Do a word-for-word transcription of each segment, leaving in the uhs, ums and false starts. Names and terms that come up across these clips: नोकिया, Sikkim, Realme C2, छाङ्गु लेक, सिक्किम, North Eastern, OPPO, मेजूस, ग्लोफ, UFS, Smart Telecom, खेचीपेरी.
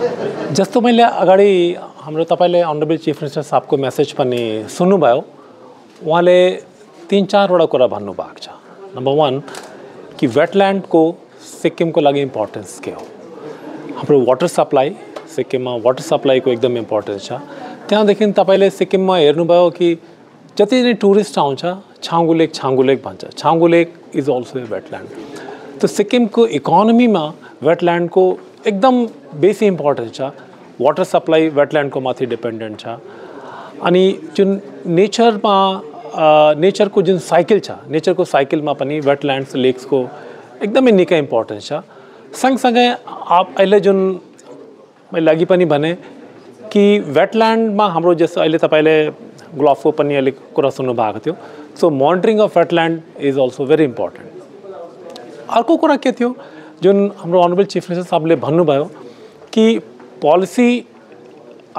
जस्तो मैले अगाडि हाम्रो तपाईले अनरेबल चीफ मिनिस्टर साहबको मेसेज पनि सुन्नुभयो। उहाँले तीन चारवटा कुरा भन्नुभएको छ। नम्बर वन कि वेटल्यान्डको सिक्किमको लागि इम्पोर्टेन्स के हो। हाम्रो वाटर सप्लाई, सिक्किममा वाटर सप्लाईको एकदम इम्पोर्टेन्स छ। त्यहाँदेखि तपाईले सिक्किममा हेर्नुभयो कि जति नै टुरिस्ट आउँछ छाङ्गु लेक छाङ्गु लेक भन्छ। छाङ्गु लेक is also a wetland. तो सिक्किमको इकोनोमीमा वेटल्यान्डको एकदम बेसी इम्पोर्टेन्स छ। वाटर सप्लाई वेटल्यान्डको माथि डिपेन्डेन्ट छ। अनि जुन नेचरमा नेचरको जुन साइकिल छ, नेचरको साइकिलमा पनि वेटल्यान्ड्स लेक्सको एकदमै निकै इम्पोर्टेन्स छ। सँगसँगै आप अहिले जुन मैले लागि पनि भने कि वेटल्यान्डमा हाम्रो जस्तो अहिले तपाईँले ग्लोफको पनि अलिक कुरा सुन्नुभएको थियो। So monitoring of wetland is also very important. अर्को कुरा के थियो जुन हाम्रो अनरेबल चीफ मिनिस्टर साहबले भन्नुभयो कि पोलिसी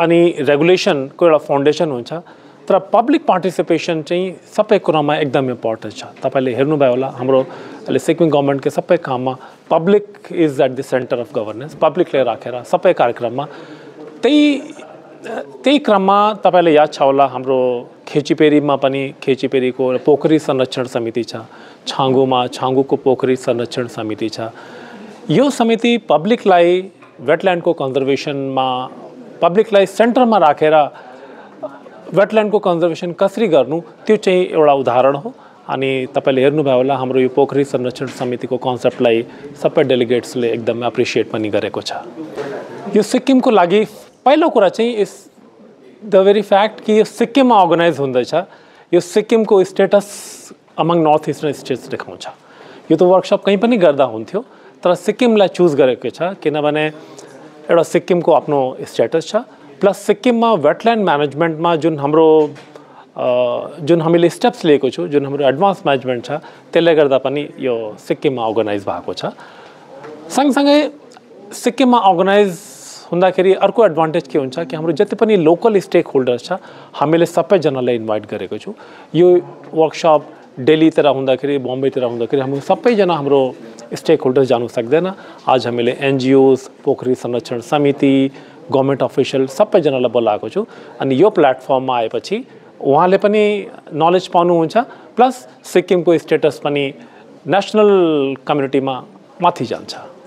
अनि रेगुलेसनको एउटा फाउन्डेसन हुन्छ, तर पब्लिक पार्टिसिपेसन चाहिँ सबै कुरामा एकदम इम्पोर्टेन्ट छ। तपाईँले हेर्नुभयो होला हाम्रो अहिले सिक्किम गभर्मेन्टको सबै काममा public is at the centre of governance. पब्लिकले राखेर सबै कार्यक्रममा त्यही त्यही क्रममा तपाईँले याद छ होला हाम्रो खेचीपेरीमा पनि खेचीपेरीको पोखरी संरक्षण समिति छ, छाङ्गुमा छाङ्गुको पोखरी संरक्षण समिति छ। यो समिति पब्लिकलाई वेटल्यान्डको कन्जर्भेसनमा पब्लिकलाई सेन्टरमा राखेर वेटल्यान्डको कन्जर्भेसन कसरी गर्नु त्यो चाहिँ एउटा उदाहरण हो। अनि तपाईले हेर्नुभयो होला हाम्रो यो पोखरी संरक्षण समितिको कन्सेप्टलाई सबै डेलिगेट्सले एकदम एप्रिसिएट पनि गरेको छ। यो सिक्किमको लागि पहिलो कुरा चाहिँ इज द भेरी फ्याक्ट कि यो सिक्किममा अर्गनाइज हुँदैछ। यो सिक्किमको status among north eastern states देखाउँछ। यो त वर्कसप कहीँ पनि गर्दा हुन्थ्यो, तर सिक्किमलाई चुज गरेको छ किनभने एउटा सिक्किमको आफ्नो स्टेटस छ। प्लस सिक्किममा वेटल्यान्ड म्यानेजमेन्टमा जुन हाम्रो जुन हामीले स्टेप्स लिएको छौँ, जुन हाम्रो एडभान्स म्यानेजमेन्ट छ, त्यसले गर्दा पनि यो सिक्किममा अर्गनाइज भएको छ। सँगसँगै सिक्किममा अर्गनाइज हुँदाखेरि अर्को एडभान्टेज के हुन्छ कि हाम्रो जति पनि लोकल स्टेक होल्डर्स छ हामीले सबैजनालाई इन्भाइट गरेको छौँ। यो वर्कसप दिल्लीतिर हुँदाखेरि बम्बईतिर हुँदाखेरि हामी सबैजना हाम्रो स्टेक होल्डर्स जानु सक्दैन। आज हामीले एनजिओज, पोखरी संरक्षण समिति, गभर्मेन्ट अफिसियल सबैजनालाई बोलाएको छु। अनि यो प्लेटफर्ममा आएपछि उहाँले पनि नलेज पाउनुहुन्छ, प्लस सिक्किमको स्टेटस पनि नेसनल कम्युनिटीमा माथि जान्छ।